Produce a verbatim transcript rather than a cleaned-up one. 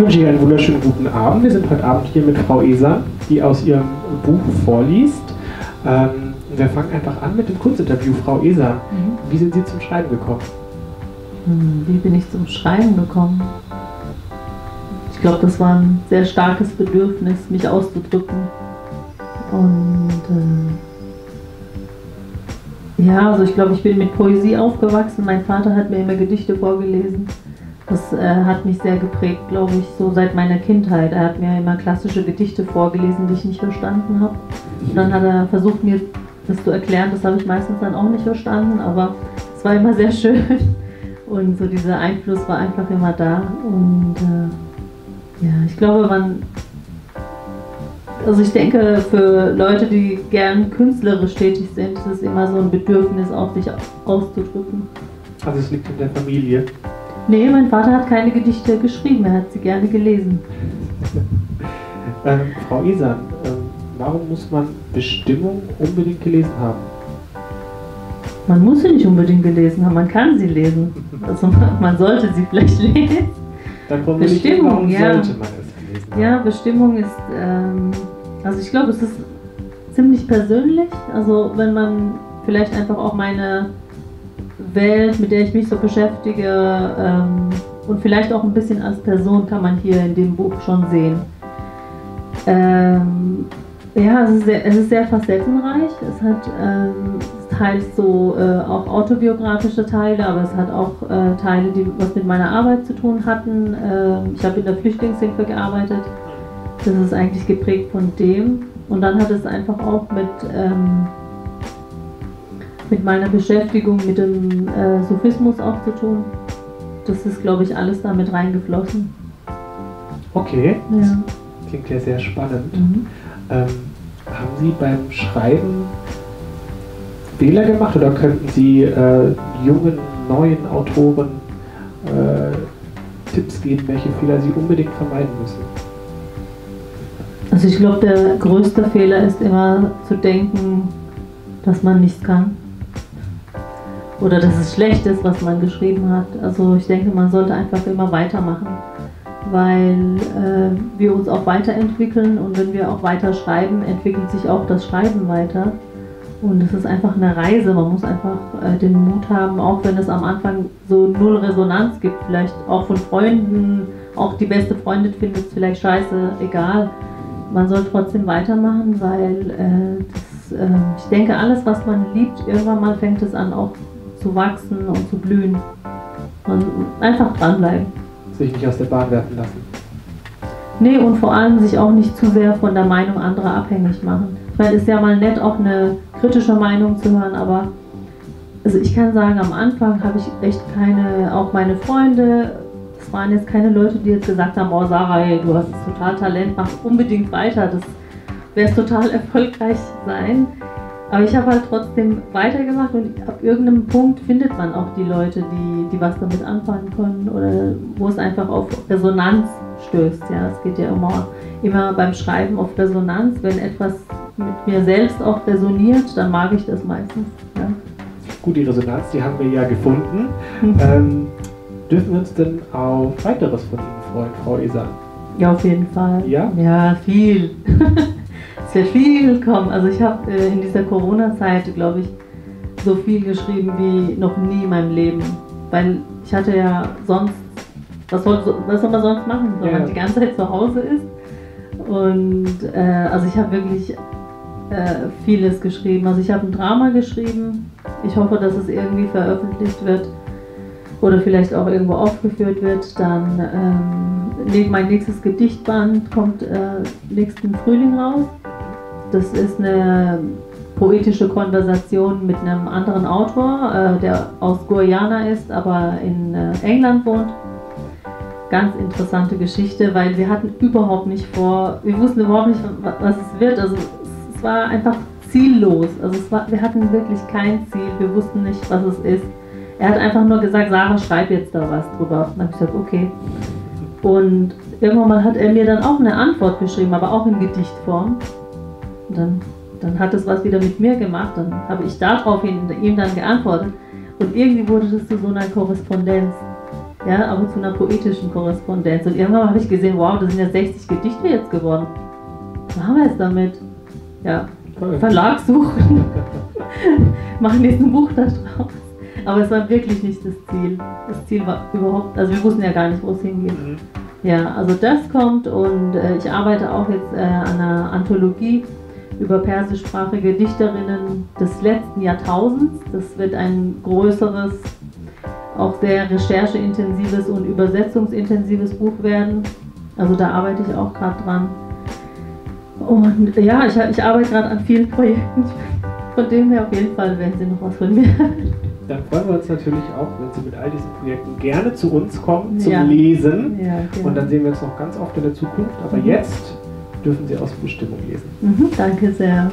wünsche ich einen wunderschönen guten Abend. Wir sind heute Abend hier mit Frau Ehsan, die aus ihrem Buch vorliest. Ähm, wir fangen einfach an mit dem Kurzinterview. Frau Ehsan, mhm. wie sind Sie zum Schreiben gekommen? Wie bin ich zum Schreiben gekommen? Ich glaube, das war ein sehr starkes Bedürfnis, mich auszudrücken. Und äh, ja, also ich glaube, ich bin mit Poesie aufgewachsen. Mein Vater hat mir immer Gedichte vorgelesen. Das äh, hat mich sehr geprägt, glaube ich, so seit meiner Kindheit. Er hat mir immer klassische Gedichte vorgelesen, die ich nicht verstanden habe. Und dann hat er versucht, mir das zu erklären. Das habe ich meistens dann auch nicht verstanden, aber es war immer sehr schön. Und so dieser Einfluss war einfach immer da. Und äh, ja, ich glaube, man... Also ich denke, für Leute, die gern künstlerisch tätig sind, ist es immer so ein Bedürfnis, auch sich auszudrücken. Also es liegt in der Familie? Nee, mein Vater hat keine Gedichte geschrieben, er hat sie gerne gelesen. ähm, Frau Ehsan, ähm, warum muss man Bestimmung unbedingt gelesen haben? Man muss sie nicht unbedingt gelesen haben, man kann sie lesen. Also man sollte sie vielleicht lesen. Dann kommen wir nicht, warum ja. sollte man es gelesen haben? Ja, Bestimmung ist, ähm, also ich glaube, es ist ziemlich persönlich. Also wenn man vielleicht einfach auch meine Welt, mit der ich mich so beschäftige, ähm, und vielleicht auch ein bisschen als Person, kann man hier in dem Buch schon sehen. Ähm, ja, es ist, sehr, es ist sehr facettenreich. Es hat ähm, teils so äh, auch autobiografische Teile, aber es hat auch äh, Teile, die was mit meiner Arbeit zu tun hatten. Ähm, ich habe in der Flüchtlingshilfe gearbeitet. Das ist eigentlich geprägt von dem. Und dann hat es einfach auch mit ähm, mit meiner Beschäftigung mit dem äh, Sufismus auch zu tun. Das ist, glaube ich, alles damit reingeflossen. Okay, ja. Klingt ja sehr spannend. Mhm. Ähm, haben Sie beim Schreiben Fehler gemacht oder könnten Sie äh, jungen, neuen Autoren äh, Tipps geben, welche Fehler Sie unbedingt vermeiden müssen? Also ich glaube, der größte Fehler ist immer zu denken, dass man nichts kann. Oder dass es schlecht ist, was man geschrieben hat. Also ich denke, man sollte einfach immer weitermachen, weil äh, wir uns auch weiterentwickeln und wenn wir auch weiter schreiben, entwickelt sich auch das Schreiben weiter. Und es ist einfach eine Reise, man muss einfach äh, den Mut haben, auch wenn es am Anfang so null Resonanz gibt, vielleicht auch von Freunden, auch die beste Freundin findet es vielleicht scheiße, egal. Man soll trotzdem weitermachen, weil äh, das, äh, ich denke, alles, was man liebt, irgendwann mal fängt es an, auch zu wachsen und zu blühen. Und einfach dranbleiben. Sich nicht aus der Bahn werfen lassen. Nee, und vor allem sich auch nicht zu sehr von der Meinung anderer abhängig machen. Ich meine, es ist ja mal nett, auch eine kritische Meinung zu hören, aber also ich kann sagen, am Anfang habe ich echt keine, auch meine Freunde, es waren jetzt keine Leute, die jetzt gesagt haben, oh Sara, ey, du hast total Talent, mach unbedingt weiter, das wär's total erfolgreich sein. Aber ich habe halt trotzdem weitergemacht und ab irgendeinem Punkt findet man auch die Leute, die, die was damit anfangen können oder wo es einfach auf Resonanz stößt. Ja, es geht ja immer, immer beim Schreiben auf Resonanz. Wenn etwas mit mir selbst auch resoniert, dann mag ich das meistens. Ja. Gut, die Resonanz, die haben wir ja gefunden. ähm, dürfen wir uns denn auf weiteres von Ihnen freuen, Frau Ehsan? Ja, auf jeden Fall. Ja? Ja, viel. Es wird viel kommen. Also ich habe äh, in dieser Corona-Zeit, glaube ich, so viel geschrieben wie noch nie in meinem Leben. Weil ich hatte ja sonst, was soll, was soll man sonst machen, wenn ja. man die ganze Zeit zu Hause ist. Und äh, also ich habe wirklich äh, vieles geschrieben. Also ich habe ein Drama geschrieben. Ich hoffe, dass es irgendwie veröffentlicht wird oder vielleicht auch irgendwo aufgeführt wird. Dann ähm, mein nächstes Gedichtband kommt äh, nächsten Frühling raus. Das ist eine poetische Konversation mit einem anderen Autor, äh, der aus Guyana ist, aber in äh, England wohnt. Ganz interessante Geschichte, weil wir hatten überhaupt nicht vor, wir wussten überhaupt nicht, was es wird. Also es war einfach ziellos. Also es war, wir hatten wirklich kein Ziel, wir wussten nicht, was es ist. Er hat einfach nur gesagt, Sarah, schreib jetzt da was drüber. Und dann habe ich gesagt, okay. Und irgendwann mal hat er mir dann auch eine Antwort geschrieben, aber auch in Gedichtform. Und dann, dann hat es was wieder mit mir gemacht, dann habe ich darauf ihm dann geantwortet. Und irgendwie wurde das zu so einer Korrespondenz. ja, aber zu einer poetischen Korrespondenz. Und irgendwann habe ich gesehen, wow, das sind ja sechzig Gedichte jetzt geworden. Was haben wir jetzt damit? Ja, Verlag suchen, machen jetzt ein Buch da drauf. Aber es war wirklich nicht das Ziel. Das Ziel war überhaupt, also wir wussten ja gar nicht, wo es hingeht. Mhm. Ja, also das kommt und äh, ich arbeite auch jetzt äh, an einer Anthologie über persischsprachige Dichterinnen des letzten Jahrtausends. Das wird ein größeres, auch sehr rechercheintensives und übersetzungsintensives Buch werden. Also da arbeite ich auch gerade dran. Und ja, ich, ich arbeite gerade an vielen Projekten. Von dem her auf jeden Fall werden Sie noch was von mir. Dann freuen wir uns natürlich auch, wenn Sie mit all diesen Projekten gerne zu uns kommen, zum ja. Lesen. Ja, und dann sehen wir uns noch ganz oft in der Zukunft. Aber mhm. jetzt dürfen Sie aus Bestimmung lesen. Mhm, danke sehr.